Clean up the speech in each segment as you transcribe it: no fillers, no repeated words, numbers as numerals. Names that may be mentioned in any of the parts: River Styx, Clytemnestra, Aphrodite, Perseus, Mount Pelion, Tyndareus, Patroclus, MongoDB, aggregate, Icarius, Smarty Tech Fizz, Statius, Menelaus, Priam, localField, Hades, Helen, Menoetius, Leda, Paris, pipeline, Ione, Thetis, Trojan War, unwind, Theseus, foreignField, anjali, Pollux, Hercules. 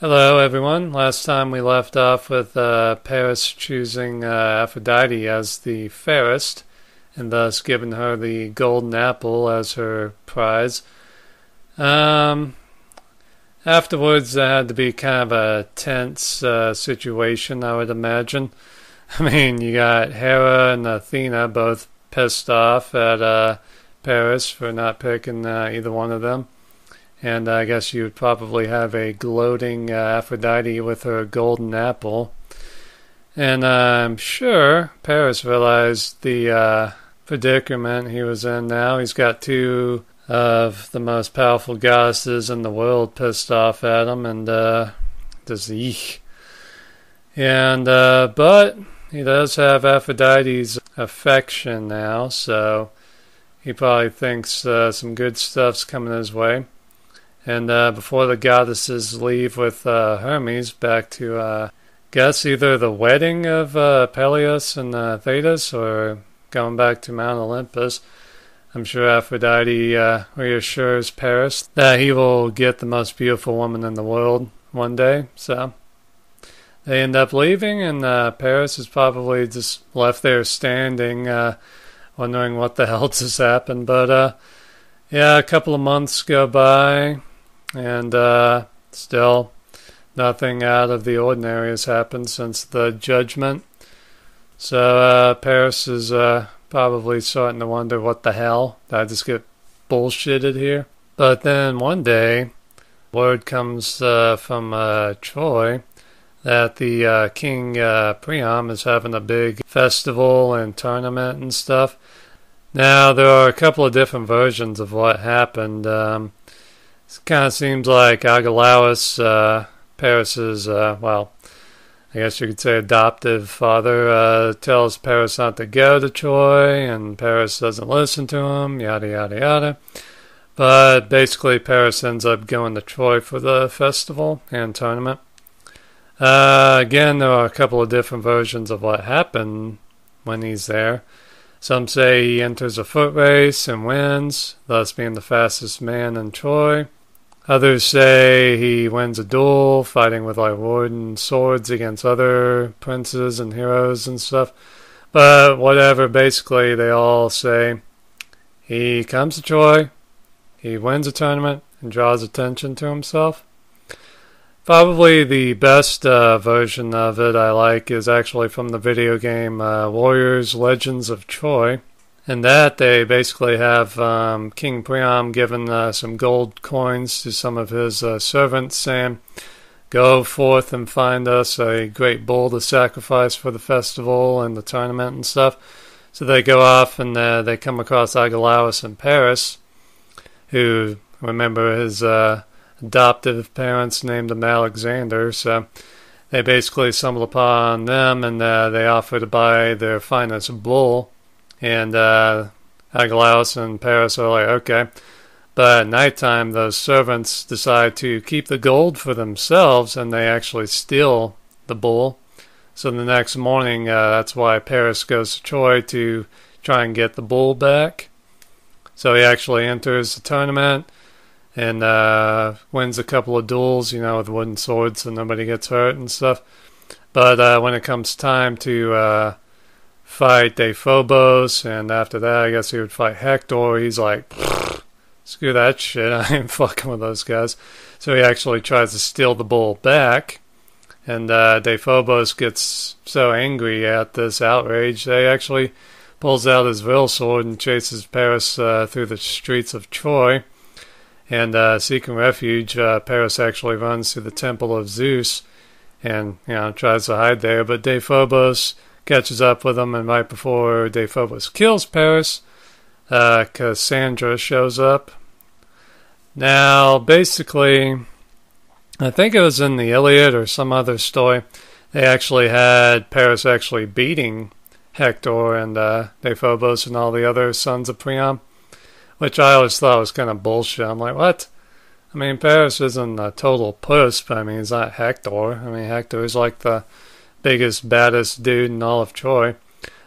Hello, everyone. Last time we left off with Paris choosing Aphrodite as the fairest, and thus giving her the golden apple as her prize. Afterwards, there had to be kind of a tense situation, I would imagine. I mean, you got Hera and Athena both pissed off at Paris for not picking either one of them. And I guess you would probably have a gloating Aphrodite with her golden apple. And I'm sure Paris realized the predicament he was in now. He's got two of the most powerful goddesses in the world pissed off at him. And does eek. And, but he does have Aphrodite's affection now. So he probably thinks some good stuff's coming his way. And before the goddesses leave with Hermes back to, guess, either the wedding of Peleus and Thetis or going back to Mount Olympus, I'm sure Aphrodite reassures Paris that he will get the most beautiful woman in the world one day. So they end up leaving, and Paris is probably just left there standing, wondering what the hell just happened. But, yeah, a couple of months go by. And still, nothing out of the ordinary has happened since the judgment. So Paris is probably starting to wonder, what the hell? Did I just get bullshitted here? But then one day, word comes from Troy that the king Priam is having a big festival and tournament and stuff. Now, there are a couple of different versions of what happened. It kind of seems like Agelaus, Paris's, well, I guess you could say adoptive father, tells Paris not to go to Troy, and Paris doesn't listen to him, yada, yada, yada. But basically, Paris ends up going to Troy for the festival and tournament. Again, there are a couple of different versions of what happened when he's there. Some say he enters a foot race and wins, thus being the fastest man in Troy. Others say he wins a duel, fighting with like wood and swords against other princes and heroes and stuff. But whatever, basically they all say he comes to Troy, he wins a tournament, and draws attention to himself. Probably the best version of it I like is actually from the video game Warriors Legends of Troy. In that, they basically have King Priam giving some gold coins to some of his servants, saying, "Go forth and find us a great bull to sacrifice for the festival and the tournament and stuff." So they go off and they come across Agelaus and Paris, who, remember, his adoptive parents named him Alexander, so they basically stumbled upon them, and they offer to buy their finest bull, and Agelaus and Paris are like, okay. But at nighttime, those servants decide to keep the gold for themselves, and they actually steal the bull. So the next morning, that's why Paris goes to Troy to try and get the bull back. So he actually enters the tournament, and wins a couple of duels, you know, with wooden swords, so nobody gets hurt and stuff. But when it comes time to fight Deiphobus, and after that, I guess he would fight Hector, he's like, screw that shit, I ain't fucking with those guys. So he actually tries to steal the bull back, and Deiphobus gets so angry at this outrage that he actually pulls out his real sword and chases Paris through the streets of Troy. And seeking refuge, Paris actually runs to the temple of Zeus and, you know, tries to hide there. But Deiphobus catches up with him, and right before Deiphobus kills Paris, Cassandra shows up. Now, basically, I think it was in the Iliad or some other story, they actually had Paris actually beating Hector and Deiphobus and all the other sons of Priam, which I always thought was kind of bullshit. I'm like, what? I mean, Paris isn't a total puss, but I mean, he's not Hector. I mean, Hector is like the biggest, baddest dude in all of Troy.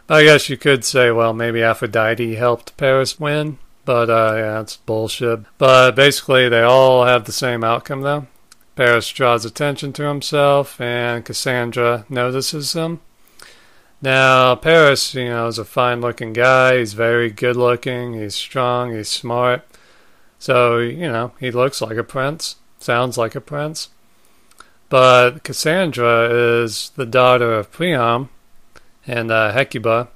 But I guess you could say, well, maybe Aphrodite helped Paris win, but yeah, it's bullshit. But basically, they all have the same outcome, though. Paris draws attention to himself, and Cassandra notices him. Now, Paris, is a fine-looking guy. He's very good-looking. He's strong. He's smart. So, he looks like a prince. Sounds like a prince. But Cassandra is the daughter of Priam and Hecuba.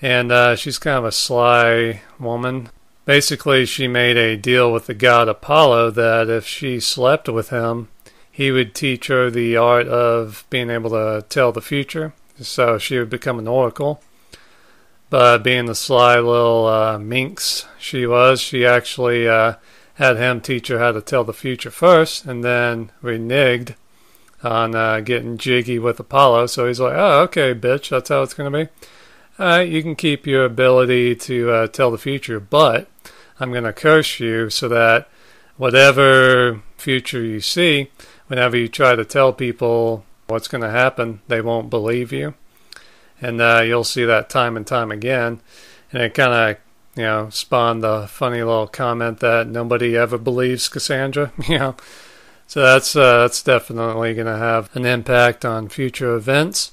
And she's kind of a sly woman. Basically, she made a deal with the god Apollo that if she slept with him, he would teach her the art of being able to tell the future. So she would become an oracle. But being the sly little minx she was, she actually had him teach her how to tell the future first, and then reneged on getting jiggy with Apollo. So he's like, oh, okay, bitch, that's how it's going to be. All right, you can keep your ability to tell the future, but I'm going to curse you so that whatever future you see, whenever you try to tell people what's going to happen, they won't believe you. And you'll see that time and time again. And it kind of, spawned the funny little comment that nobody ever believes Cassandra, So that's definitely going to have an impact on future events.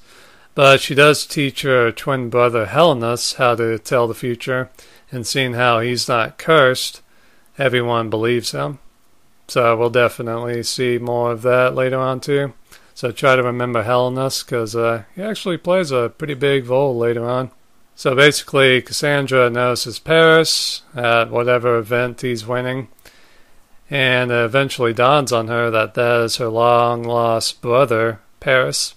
But she does teach her twin brother Helenus how to tell the future, and seeing how he's not cursed, everyone believes him. So we'll definitely see more of that later on too. So try to remember Helenus, because he actually plays a pretty big role later on. So basically, Cassandra notices Paris at whatever event he's winning, and it eventually dawns on her that that is her long-lost brother, Paris.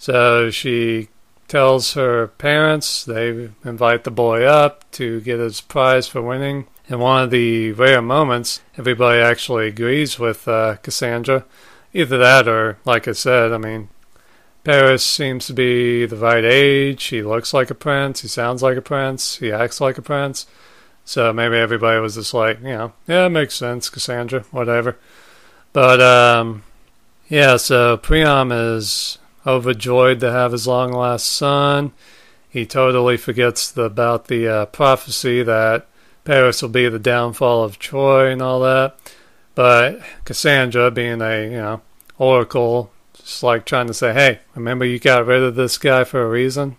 So she tells her parents, they invite the boy up to get his prize for winning. In one of the rare moments, everybody actually agrees with Cassandra. Either that or, like I said, Paris seems to be the right age. He looks like a prince. He sounds like a prince. He acts like a prince. So maybe everybody was just like, yeah, it makes sense, Cassandra, whatever. But, so Priam is overjoyed to have his long-lost son. He totally forgets about the prophecy that Paris will be the downfall of Troy and all that. But Cassandra, being a, oracle, just like trying to say, hey, remember you got rid of this guy for a reason?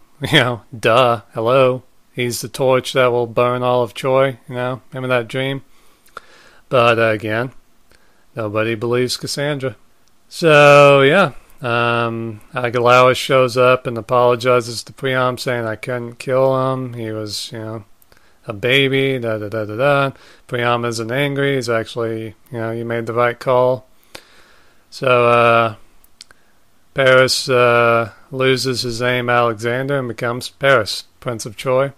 Duh, hello. He's the torch that will burn all of Troy, remember that dream? But again, nobody believes Cassandra. So, yeah. Agelaus shows up and apologizes to Priam, saying I couldn't kill him, he was a baby, Priam isn't angry, he's actually you made the right call. So Paris loses his name Alexander and becomes Paris, Prince of Troy.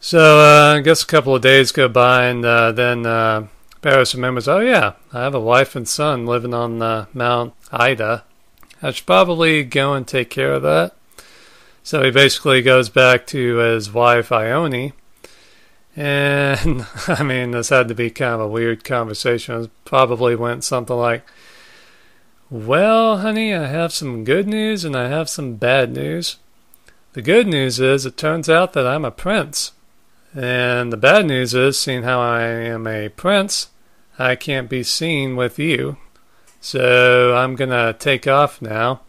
So I guess a couple of days go by, and then Paris remembers, oh yeah, I have a wife and son living on Mount Ida. I should probably go and take care of that. So he basically goes back to his wife, Ione. And, this had to be kind of a weird conversation. It probably went something like, well, honey, I have some good news and I have some bad news. The good news is it turns out that I'm a prince. And the bad news is, seeing how I am a prince, I can't be seen with you. So I'm going to take off now.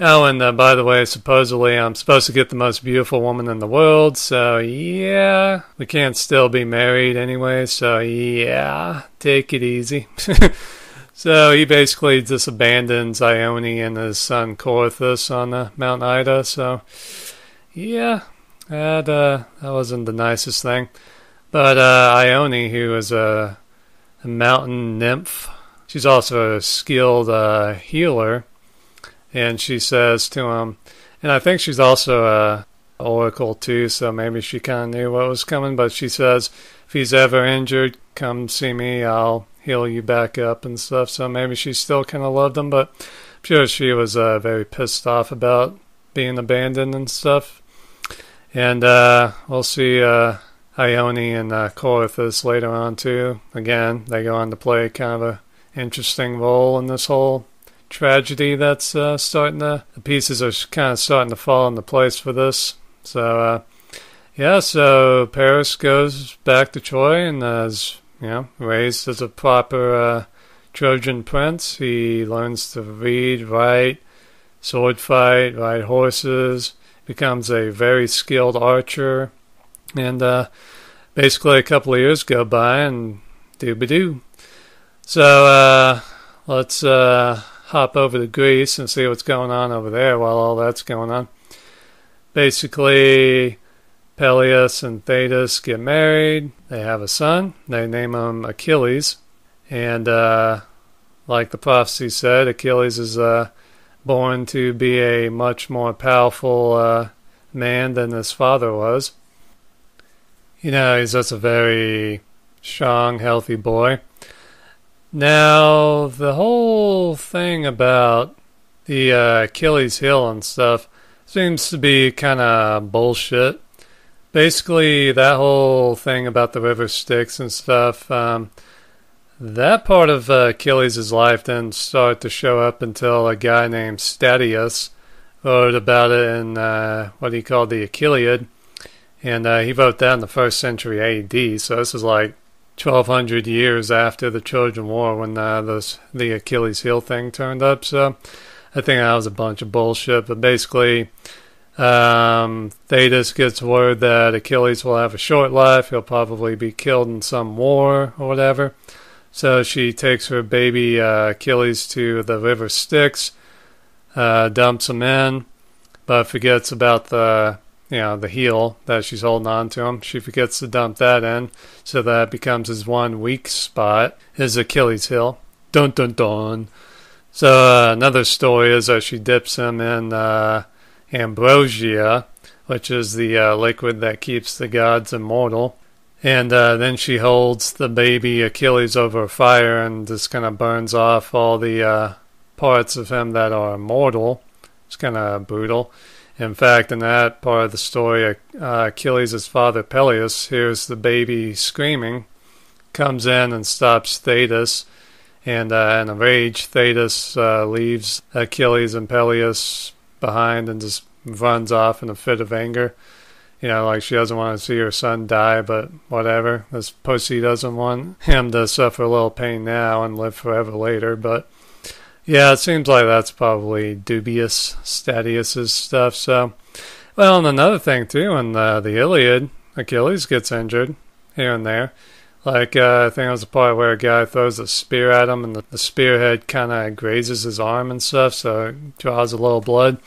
Oh, and by the way, supposedly I'm supposed to get the most beautiful woman in the world. So yeah, we can't still be married anyway. So yeah, take it easy. So he basically just abandons Ione and his son Pirithous on Mount Ida. So yeah, that wasn't the nicest thing. But Ione, who is a mountain nymph, she's also a skilled healer, and she says to him, and I think she's also an oracle too, so maybe she kind of knew what was coming, but she says, if he's ever injured, come see me, I'll heal you back up and stuff. So maybe she still kind of loved him, but I'm sure she was very pissed off about being abandoned and stuff. And we'll see Ione and Pirithous later on too. Again, they go on to play kind of a interesting role in this whole tragedy that's starting to, the pieces are kind of starting to fall into place for this. So so Paris goes back to Troy and is raised as a proper Trojan prince. He learns to read, write, sword fight, ride horses, becomes a very skilled archer, and basically a couple of years go by and dooby-doo. So let's hop over to Greece and see what's going on over there while all that's going on. Basically, Peleus and Thetis get married. They have a son. They name him Achilles. And like the prophecy said, Achilles is born to be a much more powerful man than his father was. You know, he's just a very strong, healthy boy. Now, the whole thing about the Achilles heel and stuff seems to be kind of bullshit. Basically, that whole thing about the river Styx and stuff, that part of Achilles' life didn't start to show up until a guy named Statius wrote about it in what he called the Iliad, and he wrote that in the 1st century A.D., so this is like 1,200 years after the Trojan War when the Achilles heel thing turned up, so I think that was a bunch of bullshit, but basically Thetis gets word that Achilles will have a short life, he'll probably be killed in some war or whatever. So she takes her baby Achilles to the river Styx, dumps him in, but forgets about the heel that she's holding on to him. She forgets to dump that in, so that becomes his one weak spot, his Achilles heel. Dun dun dun. So another story is that she dips him in ambrosia, which is the liquid that keeps the gods immortal. And then she holds the baby Achilles over a fire and just kind of burns off all the parts of him that are immortal. It's kind of brutal. In fact, in that part of the story, Achilles' father Peleus hears the baby screaming, comes in and stops Thetis. And in a rage, Thetis leaves Achilles and Peleus behind and just runs off in a fit of anger. You know, like she doesn't want to see her son die, but whatever. This pussy doesn't want him to suffer a little pain now and live forever later. But, yeah, it seems like that's probably dubious Statius' stuff. So, well, and another thing, too, in the Iliad, Achilles gets injured here and there. Like, I think it was the part where a guy throws a spear at him and the spearhead kind of grazes his arm and stuff, so it draws a little blood.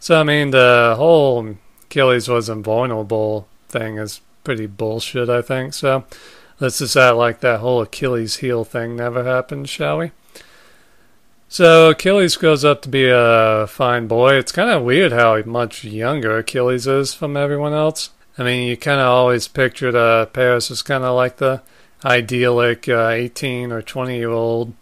So, I mean, the whole Achilles was invulnerable thing is pretty bullshit, I think. So let's just act like that whole Achilles heel thing never happened, shall we? So Achilles grows up to be a fine boy. It's kind of weird how much younger Achilles is from everyone else. I mean, you kind of always pictured Paris as kind of like the idyllic 18 or 20-year-old.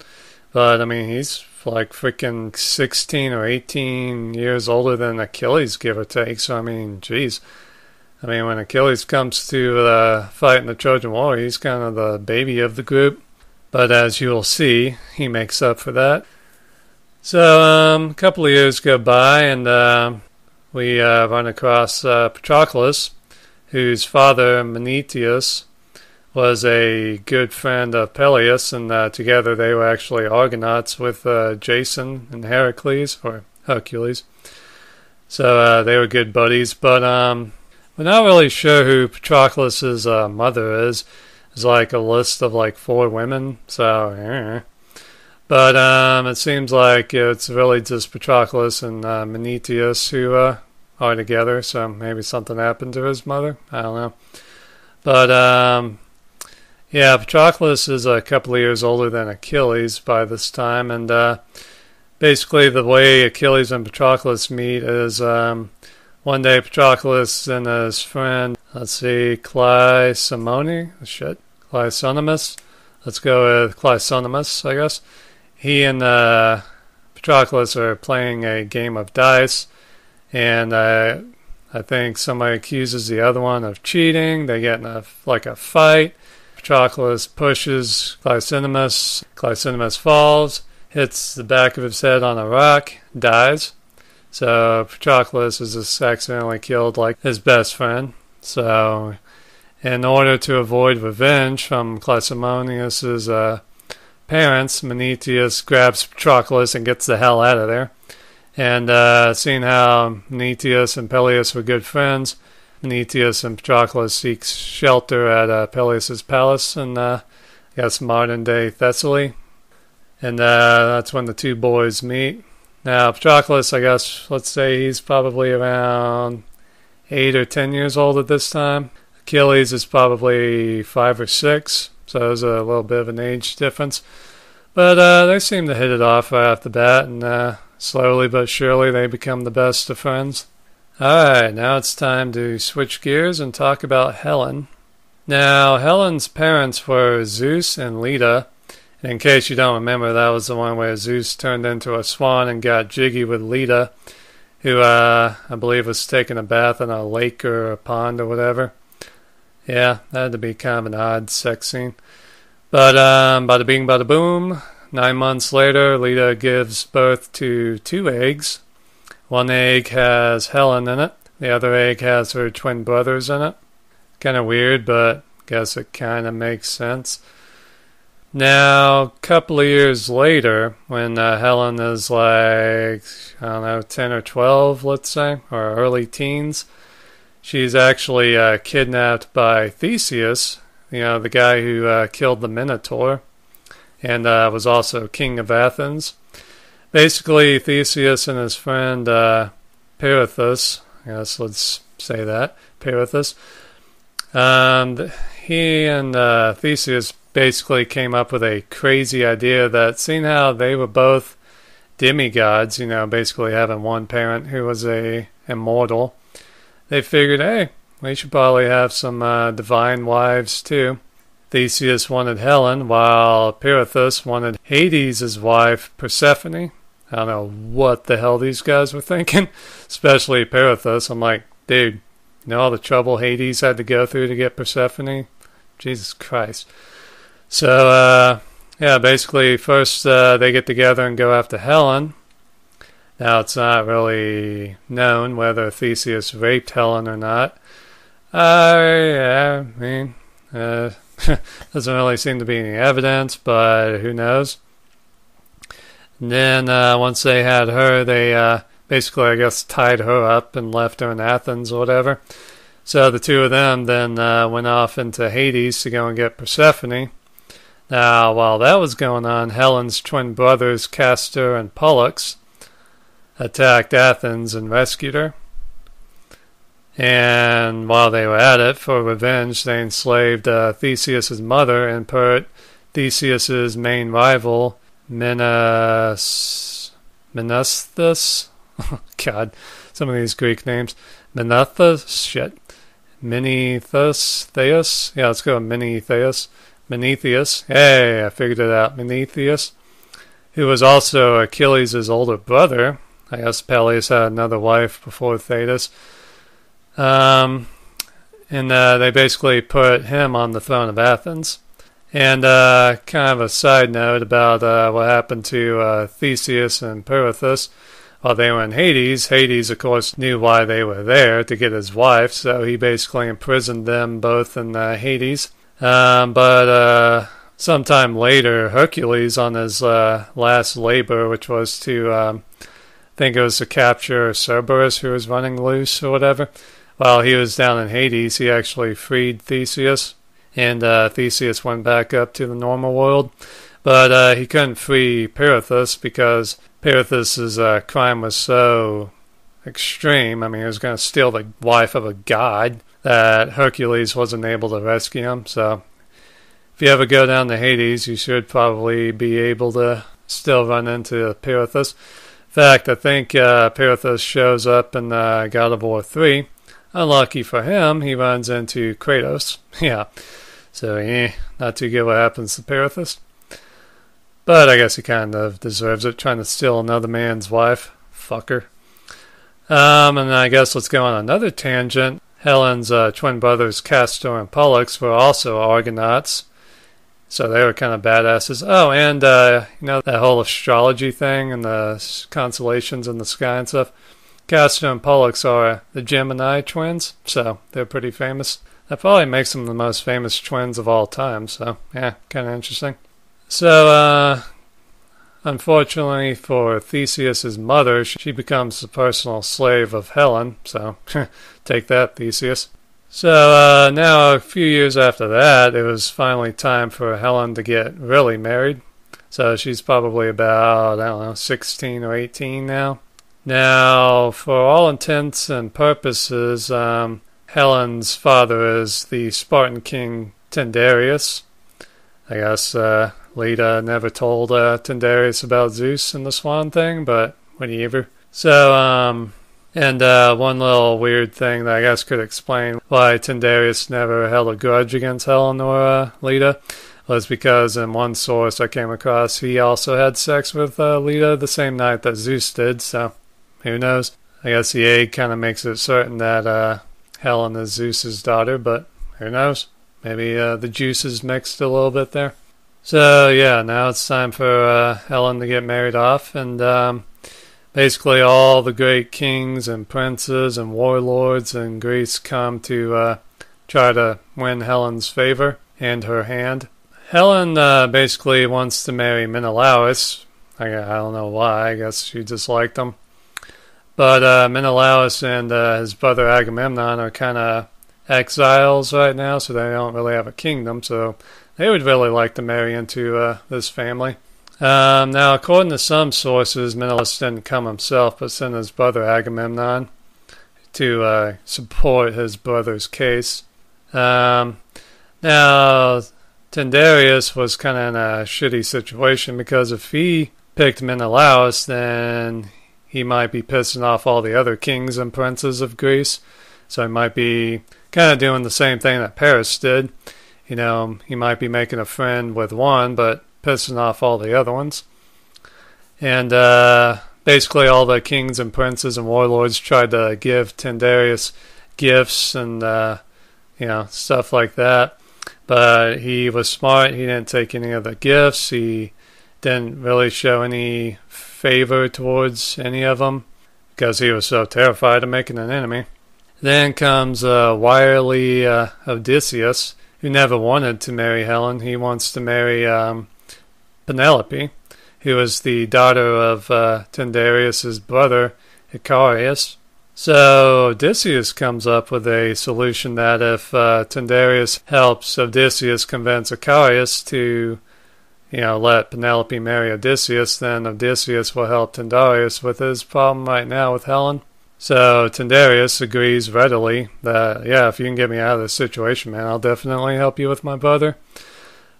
But, I mean, he's like freaking 16 or 18 years older than Achilles, give or take. So, I mean, geez. I mean, when Achilles comes to fight in the Trojan War, he's kind of the baby of the group. But as you will see, he makes up for that. So, a couple of years go by, and we run across Patroclus, whose father, Menoetius, was a good friend of Peleus, and together they were actually Argonauts with Jason and Hercules. So they were good buddies, but we're not really sure who Patroclus' mother is. There's like a list of like 4 women, so but it seems like it's really just Patroclus and Menoetius who are together, so maybe something happened to his mother, I don't know. But yeah, Patroclus is a couple of years older than Achilles by this time, and basically the way Achilles and Patroclus meet is one day Patroclus and his friend, Cleisonymus, I guess. He and Patroclus are playing a game of dice, and I think somebody accuses the other one of cheating. They get in a fight. Patroclus pushes Cleisonymus. Cleisonymus falls, hits the back of his head on a rock, dies. So Patroclus is just accidentally killed like his best friend. So in order to avoid revenge from Cleisonymus' parents, Menoetius grabs Patroclus and gets the hell out of there. And seeing how Menoetius and Peleus were good friends, Menoetius and Patroclus seek shelter at Peleus' palace in, I guess, modern-day Thessaly. And that's when the two boys meet. Now, Patroclus, I guess, let's say he's probably around 8 or 10 years old at this time. Achilles is probably 5 or 6, so there's a little bit of an age difference. But they seem to hit it off right off the bat, and slowly but surely they become the best of friends. Alright, now it's time to switch gears and talk about Helen. Now, Helen's parents were Zeus and Leda. And in case you don't remember, that was the one where Zeus turned into a swan and got jiggy with Leda, who I believe was taking a bath in a lake or a pond or whatever. Yeah, that had to be kind of an odd sex scene. But bada bing, bada boom, 9 months later, Leda gives birth to 2 eggs. One egg has Helen in it. The other egg has her twin brothers in it. Kind of weird, but I guess it kind of makes sense. Now, a couple of years later, when Helen is like, I don't know, 10 or 12, let's say, or early teens, she's actually kidnapped by Theseus, you know, the guy who killed the Minotaur and was also king of Athens. Basically, Theseus and his friend Pirithous, I guess let's say that, Pirithous, he and Theseus basically came up with a crazy idea that, seeing how they were both demigods, you know, basically having one parent who was a immortal, they figured, hey, we should probably have some divine wives too. Theseus wanted Helen, while Pirithous wanted Hades' wife, Persephone. I don't know what the hell these guys were thinking, especially Pirithous. I'm like, dude, you know all the trouble Hades had to go through to get Persephone? Jesus Christ. So, yeah, basically first they get together and go after Helen. Now, it's not really known whether Theseus raped Helen or not. Yeah, I mean, doesn't really seem to be any evidence, but who knows. And then once they had her, they basically, I guess, tied her up and left her in Athens or whatever. So the two of them then went off into Hades to go and get Persephone. Now, while that was going on, Helen's twin brothers, Castor and Pollux, attacked Athens and rescued her. And while they were at it, for revenge, they enslaved Theseus' mother and put Theseus' main rival, Menoetius. God, some of these Greek names. Menoetius. Theus. Yeah, let's go with Menoetius. Menoetius. Hey, I figured it out. Menoetius, who was also Achilles' older brother. I guess Peleus had another wife before Thetis. And they basically put him on the throne of Athens. And kind of a side note about what happened to Theseus and Pirithous while they were in Hades. Hades, of course, knew why they were there, to get his wife, so he basically imprisoned them both in Hades. But sometime later, Hercules, on his last labor, which was to... I think it was to capture Cerberus, who was running loose or whatever. While he was down in Hades, he actually freed Theseus, and Theseus went back up to the normal world. But he couldn't free Pirithous because Pirithous' crime was so extreme. I mean, he was going to steal the wife of a god that Hercules wasn't able to rescue him. So if you ever go down to Hades, you should probably be able to still run into Pirithous. In fact, I think Pirithous shows up in God of War 3. Unlucky for him, he runs into Kratos. Yeah, so not too good what happens to Pirithous. But I guess he kind of deserves it, trying to steal another man's wife. Fucker. And I guess let's go on another tangent. Helen's twin brothers, Castor and Pollux, were also Argonauts. So they were kind of badasses. Oh, and, you know, that whole astrology thing and the constellations in the sky and stuff. Castor and Pollux are the Gemini twins, so they're pretty famous. That probably makes them the most famous twins of all time, so, yeah, kind of interesting. So, unfortunately for Theseus's mother, she becomes the personal slave of Helen, so take that, Theseus. So, now a few years after that, it was finally time for Helen to get really married. So she's probably about, I don't know, 16 or 18 now. Now, for all intents and purposes, Helen's father is the Spartan king Tyndareus. I guess Leda never told Tyndareus about Zeus and the swan thing, but whatever. So, and one little weird thing that I guess could explain why Tyndareus never held a grudge against Helen or Leda was because in one source I came across, he also had sex with Leda the same night that Zeus did, so who knows. I guess the egg kind of makes it certain that Helen is Zeus's daughter, but who knows. Maybe the juices mixed a little bit there. So yeah, now it's time for Helen to get married off, and basically all the great kings and princes and warlords in Greece come to try to win Helen's favor and her hand. Helen basically wants to marry Menelaus. I don't know why, I guess she just liked him. But Menelaus and his brother Agamemnon are kind of exiles right now, so they don't really have a kingdom, so they would really like to marry into this family. Now, according to some sources, Menelaus didn't come himself, but sent his brother Agamemnon to support his brother's case. Now, Tyndareus was kind of in a shitty situation, because if he picked Menelaus, then he might be pissing off all the other kings and princes of Greece. So he might be kind of doing the same thing that Paris did. You know, he might be making a friend with one, but pissing off all the other ones. And basically all the kings and princes and warlords tried to give Tyndareus gifts and, you know, stuff like that. But he was smart. He didn't take any of the gifts. He didn't really show any favor towards any of them because he was so terrified of making an enemy. Then comes wily Odysseus, who never wanted to marry Helen. He wants to marry Penelope, who is the daughter of Tyndareus' brother, Icarius. So Odysseus comes up with a solution that if Tyndareus helps Odysseus convince Icarius to, you know, let Penelope marry Odysseus, then Odysseus will help Tyndareus with his problem right now with Helen. So Tyndareus agrees readily that, yeah, if you can get me out of this situation, man, I'll definitely help you with my brother.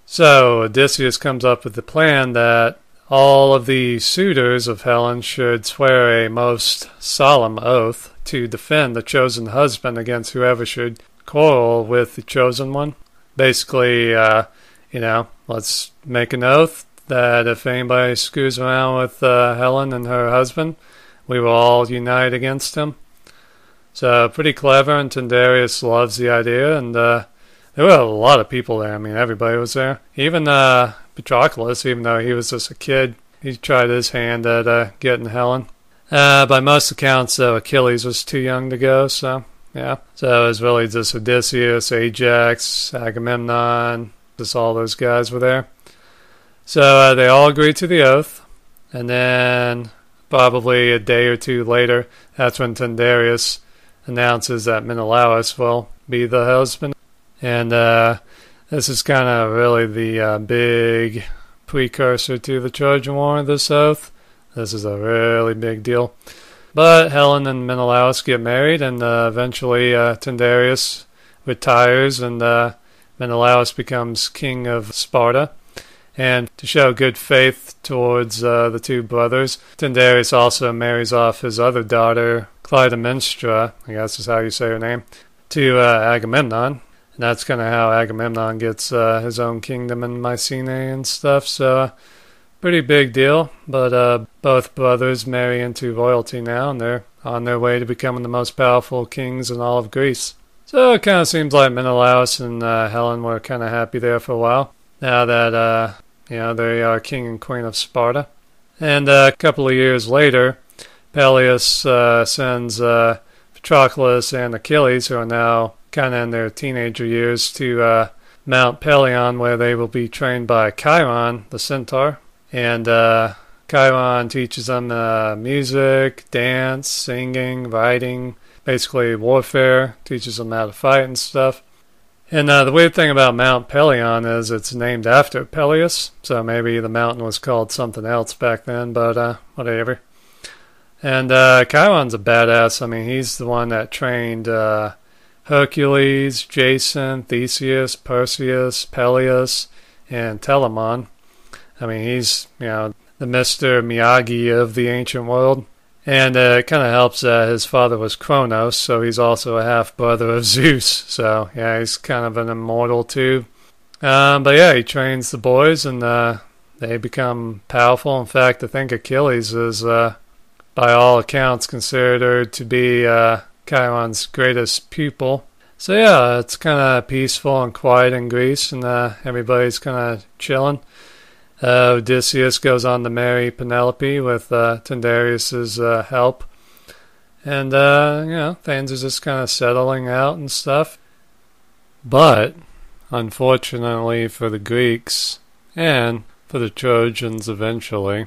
So Odysseus comes up with the plan that all of the suitors of Helen should swear a most solemn oath to defend the chosen husband against whoever should quarrel with the chosen one. Basically, you know, let's make an oath that if anybody screws around with Helen and her husband, we will all unite against him. So, pretty clever, and Tyndareus loves the idea, and there were a lot of people there. I mean, everybody was there. Even Patroclus, even though he was just a kid, he tried his hand at getting Helen. By most accounts, though, Achilles was too young to go, so, yeah. So, it was really just Odysseus, Ajax, Agamemnon, just all those guys were there. So, they all agreed to the oath, and then probably a day or two later, that's when Tyndareus announces that Menelaus will be the husband. And this is kind of really the big precursor to the Trojan War, this oath. This is a really big deal. But Helen and Menelaus get married, and eventually Tyndareus retires, and Menelaus becomes king of Sparta. And to show good faith towards the two brothers, Tyndareus also marries off his other daughter, Clytemnestra, I guess is how you say her name, to Agamemnon. And that's kind of how Agamemnon gets his own kingdom in Mycenae and stuff, so pretty big deal. But both brothers marry into royalty now, and they're on their way to becoming the most powerful kings in all of Greece. So it kind of seems like Menelaus and Helen were kind of happy there for a while, now that you know, they are king and queen of Sparta. And a couple of years later, Peleus sends Patroclus and Achilles, who are now kind of in their teenager years, to Mount Pelion, where they will be trained by Chiron, the centaur. And Chiron teaches them music, dance, singing, writing, basically warfare, teaches them how to fight and stuff. And the weird thing about Mount Pelion is it's named after Peleus, so maybe the mountain was called something else back then, but whatever. And Chiron's a badass. I mean, he's the one that trained Hercules, Jason, Theseus, Perseus, Peleus, and Telamon. I mean, he's, you know, the Mr. Miyagi of the ancient world. And it kind of helps that his father was Cronos, so he's also a half-brother of Zeus. So, yeah, he's kind of an immortal, too. But, yeah, he trains the boys, and they become powerful. In fact, I think Achilles is, by all accounts, considered to be Chiron's greatest pupil. So, yeah, it's kind of peaceful and quiet in Greece, and everybody's kind of chilling. Odysseus goes on to marry Penelope with Tyndareus' help. And, you know, things are just kind of settling out and stuff. But, unfortunately for the Greeks, and for the Trojans eventually,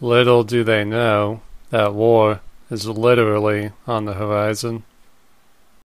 little do they know that war is literally on the horizon.